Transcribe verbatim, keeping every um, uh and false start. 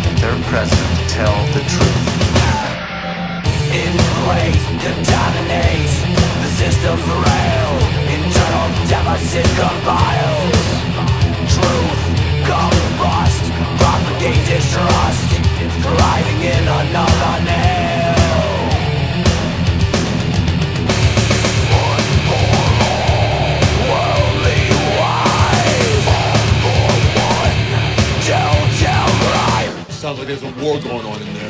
their present tell the truth. In place that dominates the system's rail, internal deficit compiles. Truth combust, propagates distrust, driving in another nail. Sounds like there's a war going on in there.